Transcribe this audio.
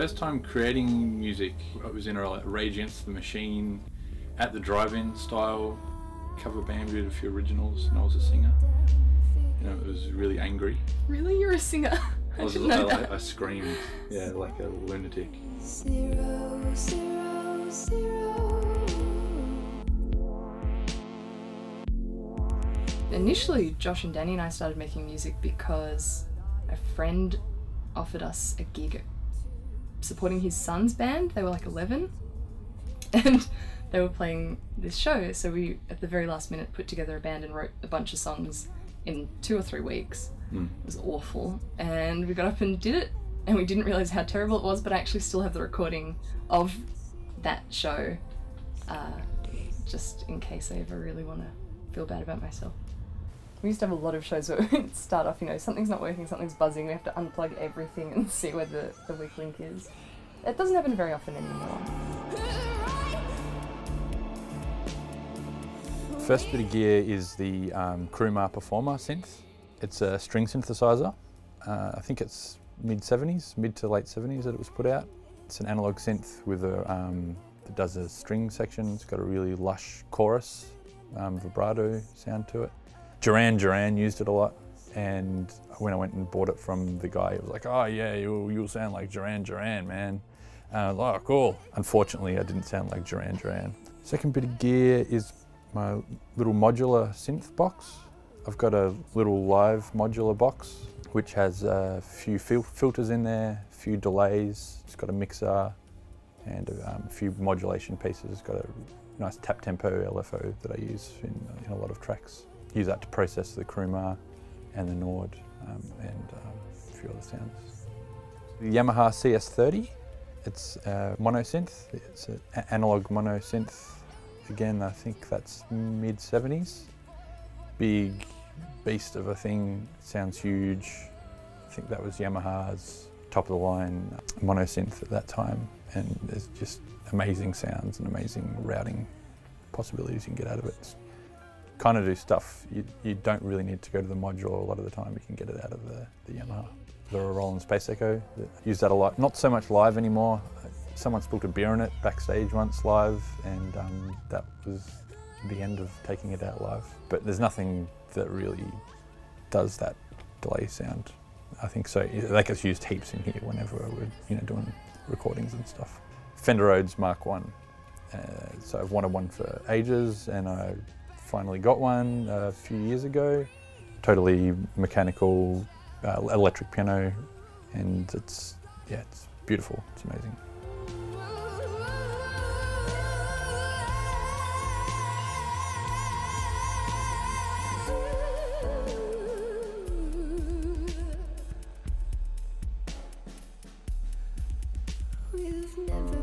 first time creating music, I was in a Rage Against the Machine, at the drive-in style cover band. We did a few originals, and I was a singer. You know, it was really angry. Really, you're a singer? I screamed, yeah, like a lunatic. Zero, zero, zero. Initially, Josh and Danny and I started making music because a friend offered us a gig supporting his son's band. They were like 11, and they were playing this show, so we, at the very last minute, put together a band and wrote a bunch of songs in 2 or 3 weeks. It was awful, and we got up and did it, and we didn't realise how terrible it was, but I actually still have the recording of that show, just in case I ever really want to feel bad about myself. We used to have a lot of shows where we'd start off, you know, something's not working, something's buzzing, we have to unplug everything and see where the weak link is. It doesn't happen very often anymore. First bit of gear is the Crumar Performer synth. It's a string synthesizer. I think it's mid to late 70s that it was put out. It's an analog synth with a, that does a string section. It's got a really lush chorus, vibrato sound to it. Duran Duran used it a lot, and when I went and bought it from the guy, he was like, oh yeah, you'll sound like Duran Duran, man. Oh, cool. Unfortunately, I didn't sound like Duran Duran. Second bit of gear is my little modular synth box. I've got a little live modular box, which has a few filters in there, a few delays. It's got a mixer and a few modulation pieces. It's got a nice tap tempo LFO that I use in a lot of tracks. Use that to process the Crumar and the Nord and a few other sounds. The Yamaha CS30, it's a mono synth. It's an analog mono synth. Again, I think that's mid-70s. Big beast of a thing, sounds huge. I think that was Yamaha's top of the line mono synth at that time, and it's just amazing sounds and amazing routing possibilities you can get out of it. It's kind of do stuff you don't really need to go to the module a lot of the time. You can get it out of the Yamaha. The Roland Space Echo, I use that a lot. Not so much live anymore. Someone spilled a beer in it backstage once live, and that was the end of taking it out live. But there's nothing that really does that delay sound, I think so. Like, it's used heaps in here whenever we're, you know, doing recordings and stuff. Fender Rhodes Mark 1. So I've wanted one for ages, and I finally got one a few years ago. Totally mechanical, electric piano, and it's, yeah, it's beautiful, it's amazing. Never